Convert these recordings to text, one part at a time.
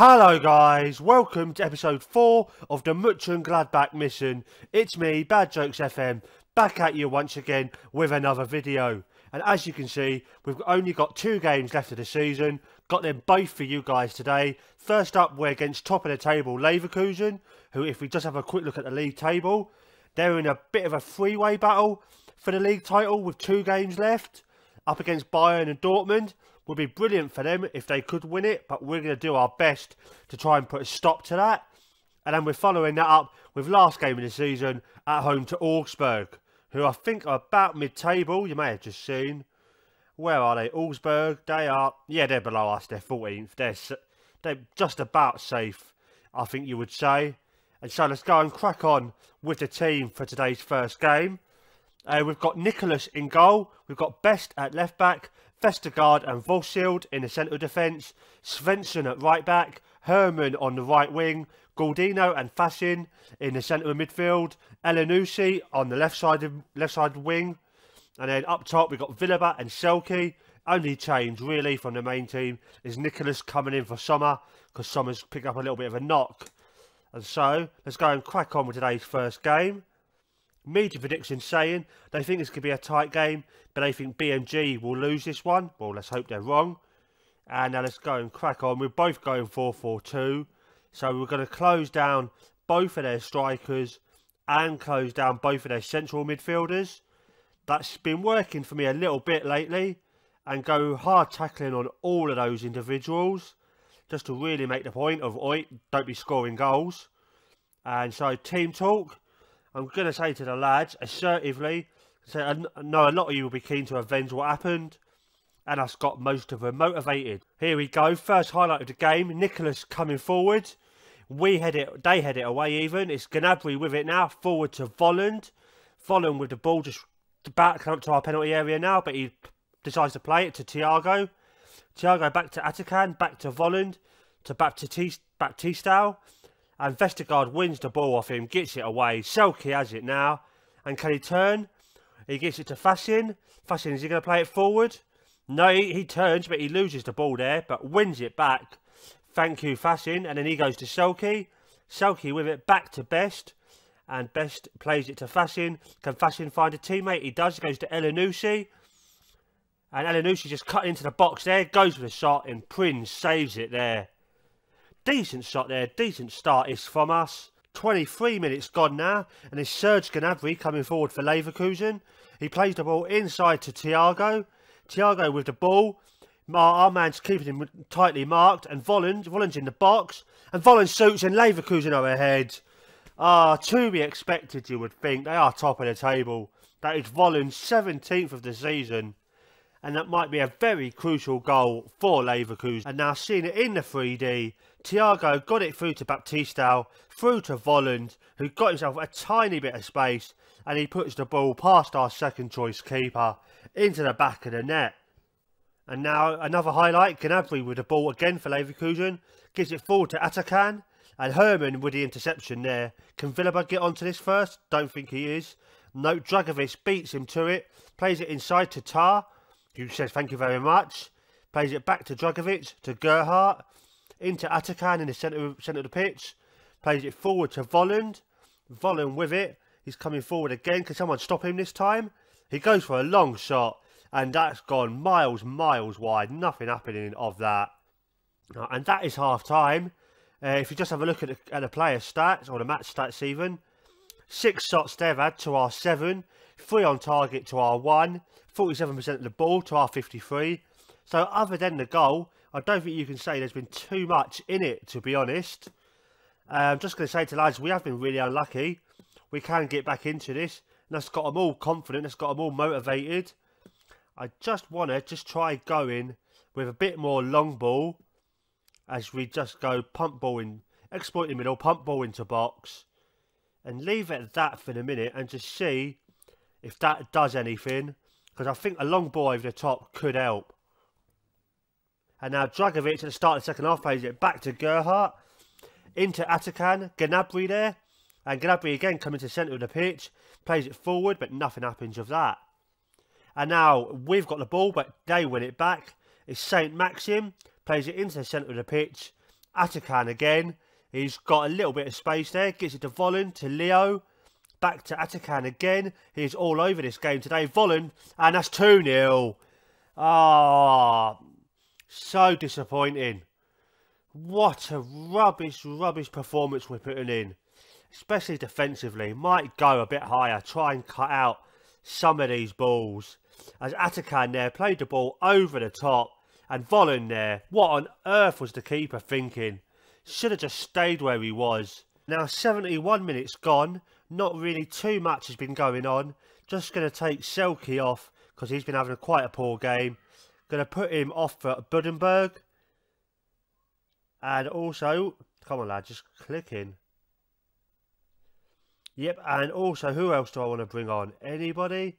Hello guys, welcome to episode 4 of the Mönchengladbach mission. It's me, Bad Jokes FM, back at you once again with another video. And as you can see, we've only got 2 games left of the season, got them both for you guys today. First up, we're against top of the table Leverkusen, who, if we just have a quick look at the league table, they're in a bit of a three-way battle for the league title with 2 games left. Up against Bayern and Dortmund. Would be brilliant for them if they could win it, but we're going to do our best to try and put a stop to that. And then we're following that up with last game of the season at home to Augsburg, who I think are about mid-table. You may have just seen. Where are they? Augsburg, they are... yeah, they're below us. They're 14th. They're just about safe, I think you would say. And so let's go and crack on with the team for today's first game. We've got Nicholas in goal. We've got Best at left-back. Vestergaard and Voschild in the central defence, Svensson at right back, Herrmann on the right wing, Gordino and Fassin in the central midfield, Elyounoussi on the left side wing, and then up top we've got Villaba and Selke. Only change really from the main team is Nicholas coming in for Sommer, because Sommer's picked up a little bit of a knock. And so let's go and crack on with today's first game. Media prediction saying they think this could be a tight game, but they think BMG will lose this one. Well, let's hope they're wrong. And now let's go and crack on. We're both going 4-4-2. So we're going to close down both of their strikers and close down both of their central midfielders. That's been working for me a little bit lately. And go hard tackling on all of those individuals, just to really make the point of, oi, don't be scoring goals. And so team talk. I'm going to say to the lads, assertively, say, I know a lot of you will be keen to avenge what happened, and that's got most of them motivated. Here we go, first highlight of the game, Nicholas coming forward. We head it, they head it away even. It's Gnabry with it now, forward to Volland. Volland with the ball, just back up to our penalty area now, but he decides to play it to Thiago. Thiago back to Atacan, back to Volland, to Baptistao. And Vestergaard wins the ball off him, gets it away. Selke has it now. And can he turn? He gets it to Fassin. Fassin, is he going to play it forward? No, he turns, but he loses the ball there, but wins it back. Thank you, Fassin. And then he goes to Selke. Selke with it back to Best. And Best plays it to Fassin. Can Fassin find a teammate? He does. He goes to Elyounoussi. And Elyounoussi just cut into the box there. Goes for the shot and Prinz saves it there. Decent shot there, decent start is from us. 23 minutes gone now, and it's Serge Gnabry coming forward for Leverkusen. He plays the ball inside to Thiago. Thiago with the ball. Our man's keeping him tightly marked, and Volland's in the box. And Volland shoots, and Leverkusen are ahead. Ah, to be expected, you would think. They are top of the table. That is Volland's 17th of the season. And that might be a very crucial goal for Leverkusen. And now seeing it in the 3D, Thiago got it through to Baptistao, through to Volland, who got himself a tiny bit of space, and he puts the ball past our second choice keeper, into the back of the net. And now another highlight, Gnabry with the ball again for Leverkusen, gives it forward to Atacan, and Herrmann with the interception there. Can Villaba get onto this first? Don't think he is. No, Dragovic beats him to it, plays it inside to Tar, who says thank you very much, plays it back to Dragovic, to Gerhardt, into Atakan in the centre of the pitch, plays it forward to Volland. Volland with it, he's coming forward again, can someone stop him this time? He goes for a long shot, and that's gone miles wide, nothing happening of that. And that is half time. If you just have a look at the player stats, or the match stats even, 6 shots they've had to our 7, 3 on target to our 1, 47% of the ball to our 53. So other than the goal, I don't think you can say there's been too much in it, to be honest. I'm just going to say to lads, we have been really unlucky. We can get back into this. And that's got them all confident. That's got them all motivated. I just want to just try going with a bit more long ball. As we just go pump ball in, exploiting middle, pump ball into box. And leave it at that for the minute and just see if that does anything. Because I think a long ball over the top could help. And now Dragovic at the start of the second half plays it back to Gerhardt. Into Atacan. Gnabry there. And Gnabry again coming to the centre of the pitch. Plays it forward, but nothing happens of that. And now we've got the ball, but they win it back. It's Saint Maxim. Plays it into the centre of the pitch. Atacan again. He's got a little bit of space there. Gets it to Volland, to Leo. Back to Atacan again. He's all over this game today. Volland, and that's 2-0. Ah, so disappointing. What a rubbish performance we're putting in. Especially defensively. Might go a bit higher. Try and cut out some of these balls. As Atacan there played the ball over the top. And Volland there. What on earth was the keeper thinking? Should have just stayed where he was. Now 71 minutes gone. Not really too much has been going on. Just going to take Selke off because he's been having quite a poor game. Going to put him off for Buddenberg. And also, come on lad, just clicking. Yep, and also, who else do I want to bring on? Anybody?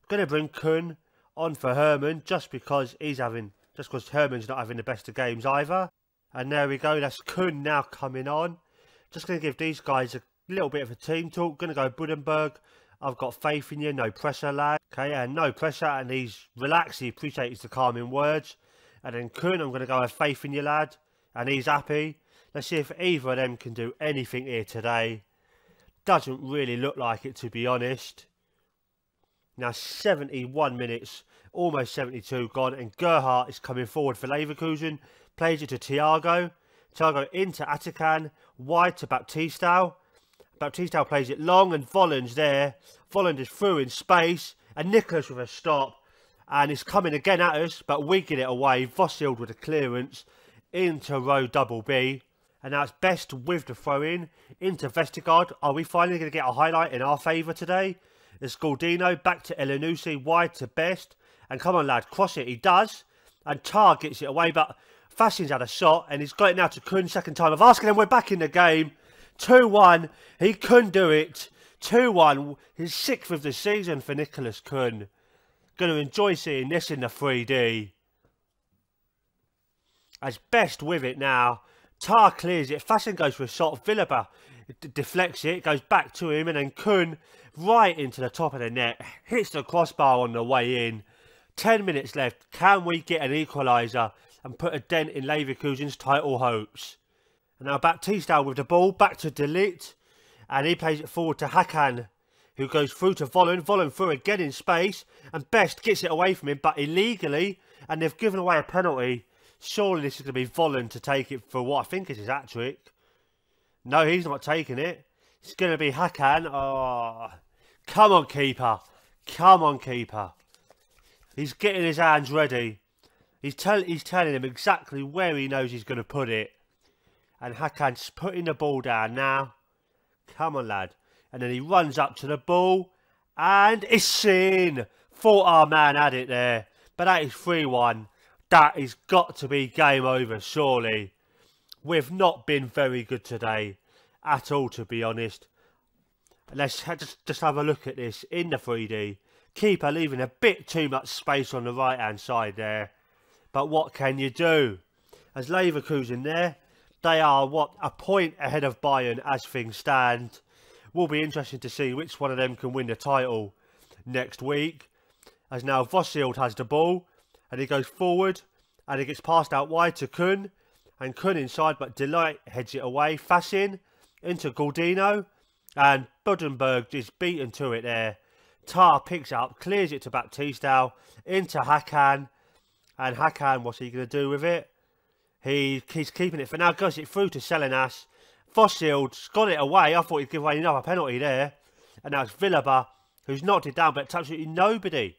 I'm going to bring Kuhn on for Herrmann just because Herrmann's not having the best of games either. And there we go, that's Kuhn now coming on. Just going to give these guys a little bit of a team talk. Going to go Buddenberg. I've got faith in you. No pressure, lad. Okay, and no pressure. And he's relaxed. He appreciates the calming words. And then Kuhn, I'm going to go have faith in you, lad. And he's happy. Let's see if either of them can do anything here today. Doesn't really look like it, to be honest. Now, 71 minutes. Almost 72 gone. And Gerhardt is coming forward for Leverkusen. Plays it to Thiago. Thiago into Atacan, wide to Baptistao. Baptistao plays it long and Volland's there. Volland is through in space and Nicholas with a stop. And it's coming again at us, but we get it away. Voschild with a clearance into row double B. And now it's best with the throw-in into Vestergaard. Are we finally going to get a highlight in our favour today? It's Gordino back to Elyounoussi, wide to Best. And come on lad, cross it. He does. And Tar gets it away, but Fassin's had a shot and he's got it now to Kuhn, second time of asking him. We're back in the game. 2-1. He couldn't do it. 2-1. His 6th of the season for Nicholas Kuhn. Going to enjoy seeing this in the 3D. As Best with it now. Tar clears it. Fassin goes for a shot. Villaba deflects it. Goes back to him. And then Kuhn right into the top of the net. Hits the crossbar on the way in. 10 minutes left. Can we get an equaliser and put a dent in Leverkusen's title hopes? And now Baptistao with the ball, back to De Ligt, and he plays it forward to Hakan, who goes through to Volland. Volland through again in space, and Best gets it away from him, but illegally, and they've given away a penalty. Surely this is going to be Volland to take it for what I think is his hat-trick. No, he's not taking it. It's going to be Hakan. Oh, come on, keeper. Come on, keeper. He's getting his hands ready. He's telling him exactly where he knows he's going to put it. And Hakan's putting the ball down now. Come on, lad. And then he runs up to the ball. And it's in. Thought our man had it there. But that is 3-1. That has got to be game over, surely. We've not been very good today. At all, to be honest. Let's just have a look at this in the 3D. Keeper leaving a bit too much space on the right-hand side there. But what can you do? As Leverkusen there, they are, what, a point ahead of Bayern as things stand. Will be interesting to see which one of them can win the title next week. As now Voschild has the ball, and he goes forward, and he gets passed out wide to Kuhn, and Kuhn inside, but De Ligt heads it away. Fassin into Gordino, and Buddenberg is beaten to it there. Tar picks up, clears it to Baptistao, into Hakan. And Hakan, what's he going to do with it? He's keeping it for now. Goes it through to Selenas. Vossield's got it away. I thought he'd give away another penalty there. And now it's Villaba, who's knocked it down, but it's absolutely nobody.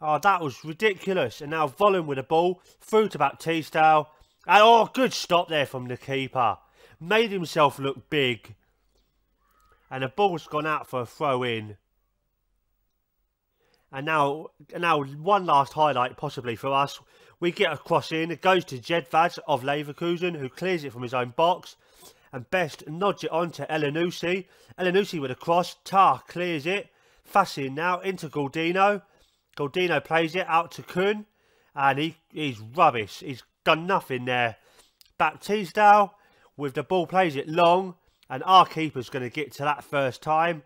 Oh, that was ridiculous. And now Volland with the ball. Through to Baptistao. And oh, good stop there from the keeper. Made himself look big. And the ball's gone out for a throw-in. And now one last highlight possibly for us. We get a cross in. It goes to Jedvaz of Leverkusen, who clears it from his own box. And Best nods it on to Elyounoussi. Elyounoussi with a cross. Tar clears it. Fassin now into Gordino. Gordino plays it out to Kuhn. And he's rubbish. He's done nothing there. Baptistao with the ball plays it long. And our keeper's going to get to that first time.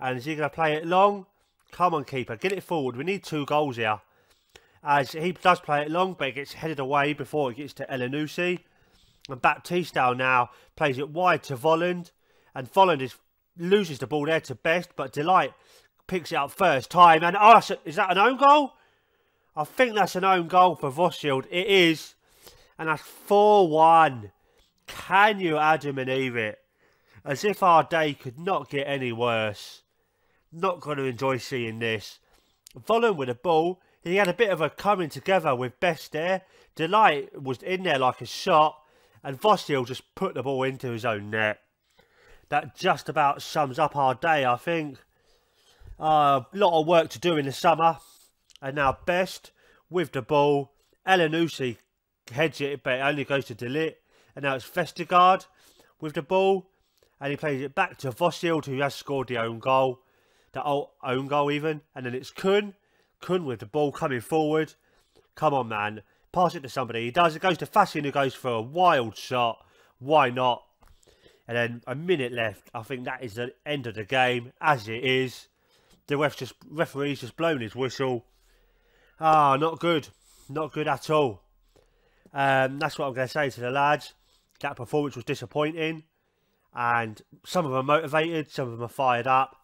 And is he going to play it long? Come on, keeper. Get it forward. We need 2 goals here. As he does play it long, but it gets headed away before it gets to Elyounoussi. And Baptistao now plays it wide to Volland. And Volland loses the ball there to Best. But De Ligt picks it up first time. And oh, is that an own goal? I think that's an own goal for Voschild. It is. And that's 4-1. Can you Adam and Eve it? As if our day could not get any worse. Not going to enjoy seeing this. Volland with the ball. He had a bit of a coming together with Best there. De Ligt was in there like a shot. And Voschild just put the ball into his own net. That just about sums up our day, I think. A lot of work to do in the summer. And now Best with the ball. Elyounoussi heads it, but it only goes to De Ligt. And now it's Vestergaard with the ball. And he plays it back to Voschild, who has scored the own goal. The own goal even. And then it's Kuhn. Kuhn with the ball coming forward. Come on, man. Pass it to somebody. He does. It goes to Fassin, who goes for a wild shot. Why not? And then a minute left. I think that is the end of the game, as it is. The referee's just blown his whistle. Ah, not good. Not good at all. That's what I'm going to say to the lads. That performance was disappointing. And some of them are motivated, some of them are fired up.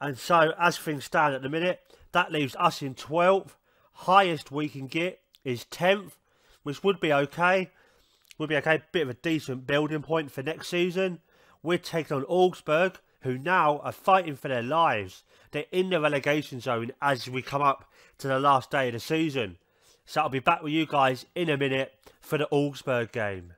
And so, as things stand at the minute, that leaves us in 12th. Highest we can get is 10th, which would be okay. Would be okay, bit of a decent building point for next season. We're taking on Augsburg, who now are fighting for their lives. They're in the relegation zone as we come up to the last day of the season. So I'll be back with you guys in a minute for the Augsburg game.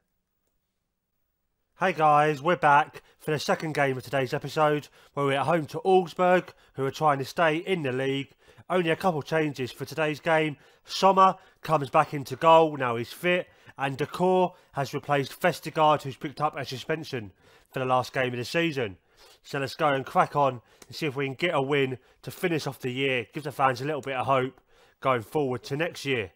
Hey guys, we're back for the second game of today's episode, where we're at home to Augsburg, who are trying to stay in the league. Only a couple changes for today's game. Sommer comes back into goal, now he's fit. And Decor has replaced Vestergaard, who's picked up a suspension for the last game of the season. So let's go and crack on and see if we can get a win to finish off the year. Give the fans a little bit of hope going forward to next year.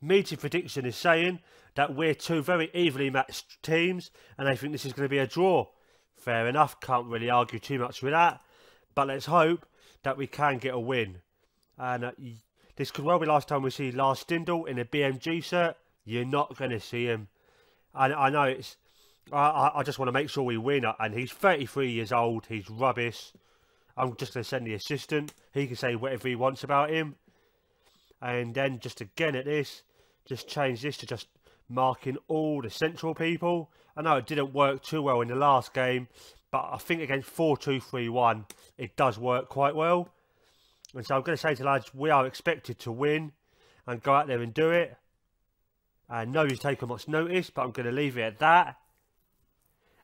Media prediction is saying that we're two very evenly matched teams and they think this is going to be a draw. Fair enough, can't really argue too much with that. But let's hope that we can get a win. And this could well be the last time we see Lars Stindl in a BMG shirt. You're not going to see him. And I know it's... I just want to make sure we win. And he's 33 years old. He's rubbish. I'm just going to send the assistant. He can say whatever he wants about him. And then just again at this, just change this to just marking all the central people. I know it didn't work too well in the last game, but I think against 4-2-3-1, it does work quite well. And so I'm going to say to lads, we are expected to win and go out there and do it. I know you've taken much notice, but I'm going to leave it at that.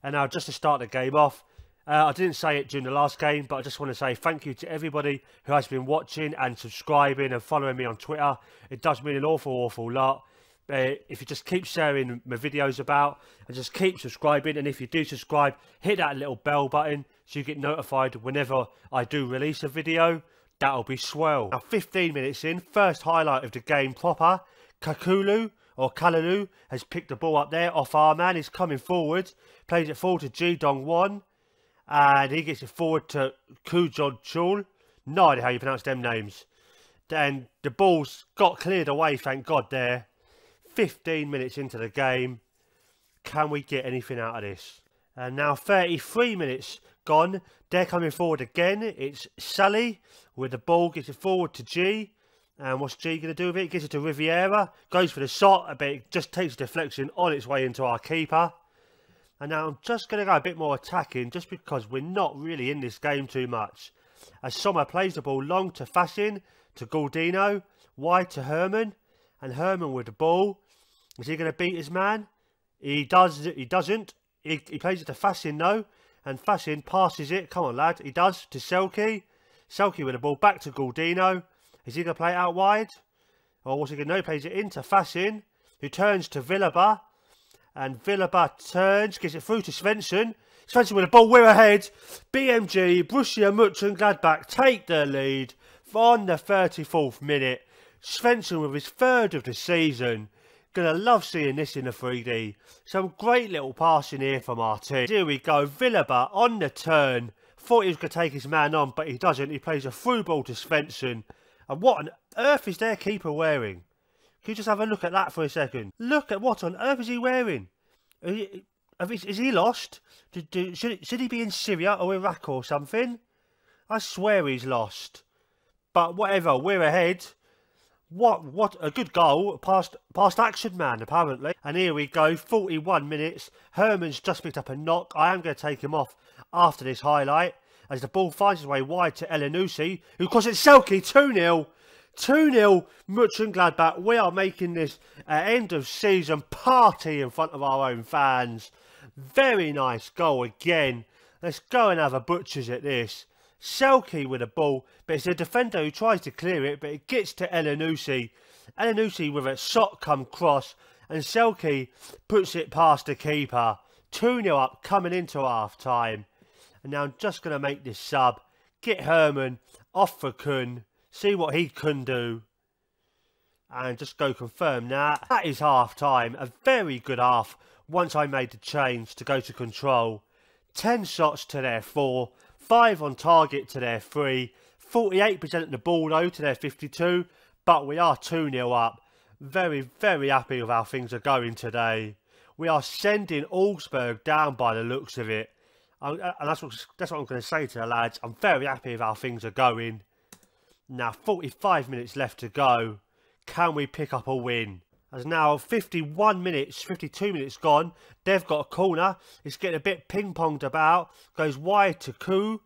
And now, just to start the game off, I didn't say it during the last game, but I just want to say thank you to everybody who has been watching and subscribing and following me on Twitter. It does mean an awful, awful lot. If you just keep sharing my videos about and just keep subscribing, and if you do subscribe, hit that little bell button so you get notified whenever I do release a video. That'll be swell. Now, 15 minutes in, first highlight of the game proper, Kakulu. Or Kalulu has picked the ball up there off our man. He's coming forward. Plays it forward to Ji Dong Won. And he gets it forward to Kujon Chul. No idea how you pronounce them names. And the ball's got cleared away, thank God, there. 15 minutes into the game. Can we get anything out of this? And now 33 minutes gone. They're coming forward again. It's Sally with the ball. Gets it forward to G. And what's G going to do with it? Gives it to Riviera. Goes for the shot, but it just takes a deflection on its way into our keeper. And now I'm just going to go a bit more attacking, just because we're not really in this game too much. As Sommer plays the ball long to Fassin, to Gordino, wide to Herrmann. And Herrmann with the ball. Is he going to beat his man? He does. He doesn't. He plays it to Fassin though. And Fassin passes it. Come on, lad. He does. To Selke. Selke with the ball back to Gordino. Is he going to play it out wide? Or what's he going to do? He plays it into Fassin, who turns to Villaba. And Villaba turns, gets it through to Svensson. Svensson with the ball, we're ahead. BMG, Borussia Mönchengladbach take the lead on the 34th minute. Svensson with his third of the season. Going to love seeing this in the 3D. Some great little passing here from our team. Here we go, Villaba on the turn. Thought he was going to take his man on, but he doesn't. He plays a through ball to Svensson. And what on earth is their keeper wearing? Can you just have a look at that for a second? Look at what on earth is he wearing? Is he lost? Should he be in Syria or Iraq or something? I swear he's lost. But whatever, we're ahead. What a good goal past Action Man, apparently. And here we go, 41 minutes. Herrmann's just picked up a knock. I am going to take him off after this highlight, as the ball finds its way wide to Elyounoussi, who crosses Selke. 2-0. 2-0 Mönchengladbach. We are making this end of season party in front of our own fans. Very nice goal again. Let's go and have a butchers at this. Selke with a ball, but it's a defender who tries to clear it, but it gets to Elyounoussi. Elyounoussi with a shot come cross, and Selke puts it past the keeper. 2-0 up coming into half time. And now I'm just going to make this sub. Get Herrmann off for Kuhn. See what he can do. And just go confirm that. That is half time. A very good half once I made the change to go to control. 10 shots to their 4. 5 on target to their 3. 48% of the ball though to their 52. But we are 2-0 up. Very, very happy with how things are going today. We are sending Augsburg down by the looks of it. And that's what I'm going to say to the lads. I'm very happy with how things are going. Now 45 minutes left to go. Can we pick up a win? As now 52 minutes gone. They've got a corner. It's getting a bit ping-ponged about. Goes wide to Kuhn.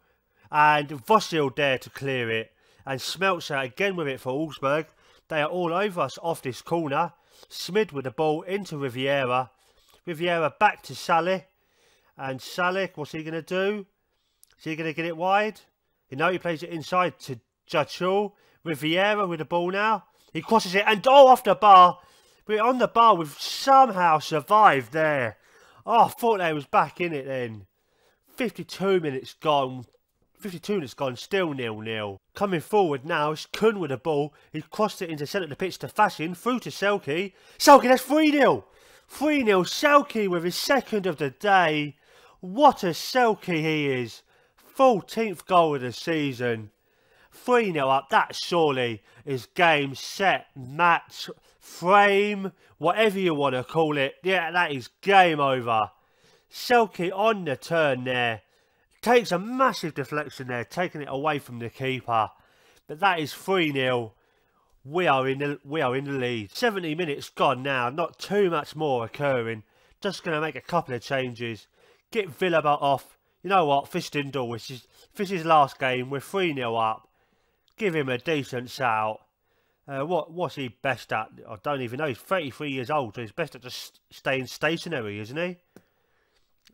And Voschild there to clear it. And Smeltzer again with it for Augsburg. They are all over us off this corner. Smid with the ball into Riviera. Riviera back to Sally. And Sally, what's he going to do? Is he going to get it wide? You know, he plays it inside to Jachul. Riviera with the ball now. He crosses it and oh, off the bar. We're on the bar. We've somehow survived there. Oh, I thought they was back in it then. 52 minutes gone. 52 minutes gone. Still 0-0. Coming forward now is Kuhn with the ball. He crossed it into the centre of the pitch to Fassin. Through to Selke. Selke, that's 3-0. 3-0. Selke with his second of the day. What a Selke he is. 14th goal of the season. 3-0 up. That surely is game, set, match, frame, whatever you want to call it. Yeah, that is game over. Selke on the turn there. Takes a massive deflection there, taking it away from the keeper. But that is 3-0. We are in the lead. 70 minutes gone now. Not too much more occurring. Just going to make a couple of changes. Get Villaba off. You know what? Fistindall, this is last game. We're 3-0 up. Give him a decent shout. What's he best at? I don't even know. He's 33 years old, so he's best at just staying stationary, isn't he?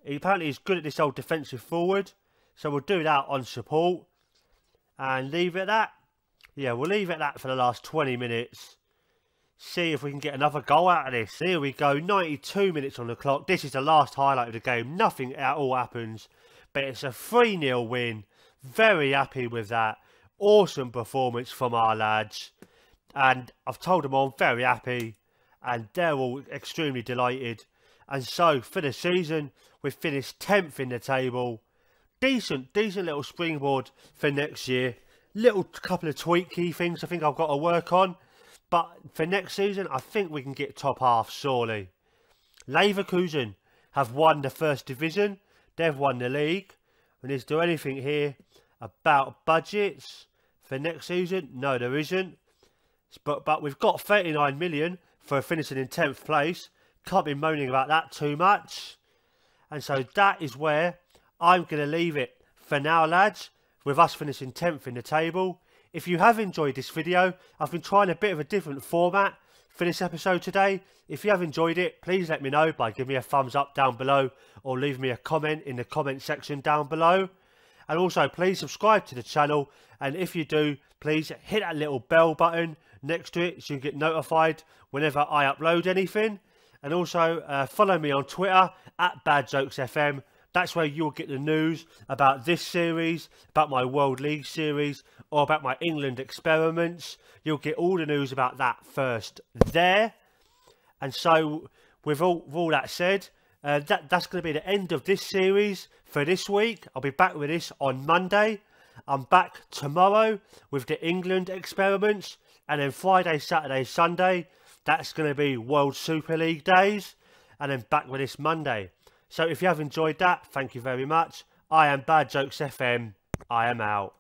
He apparently is good at this old defensive forward. So we'll do that on support. And leave it at that. Yeah, we'll leave it at that for the last 20 minutes. See if we can get another goal out of this. Here we go. 92 minutes on the clock. This is the last highlight of the game. Nothing at all happens. But it's a 3-0 win. Very happy with that. Awesome performance from our lads. And I've told them all I'm very happy. And they're all extremely delighted. And so for the season, we've finished 10th in the table. Decent little springboard for next year. Little couple of tweaky things I think I've got to work on. But for next season, I think we can get top half surely. Leverkusen have won the first division. They've won the league. And is there anything here about budgets for next season? No, there isn't. But we've got 39 million for finishing in 10th place. Can't be moaning about that too much. And so that is where I'm going to leave it for now, lads. With us finishing 10th in the table. If you have enjoyed this video, I've been trying a bit of a different format for this episode today. If you have enjoyed it, please let me know by giving me a thumbs up down below or leave me a comment in the comment section down below. And also, please subscribe to the channel. And if you do, please hit that little bell button next to it so you get notified whenever I upload anything. And also, follow me on Twitter at Bad Jokes FM. That's where you'll get the news about this series, about my World League series, or about my England experiments. You'll get all the news about that first there. And so, with all that said, that's going to be the end of this series for this week. I'll be back with this on Monday. I'm back tomorrow with the England experiments. And then Friday, Saturday, Sunday, that's going to be World Super League days. and then back with us Monday. So if you have enjoyed that, thank you very much. I am Bad Jokes FM. I am out.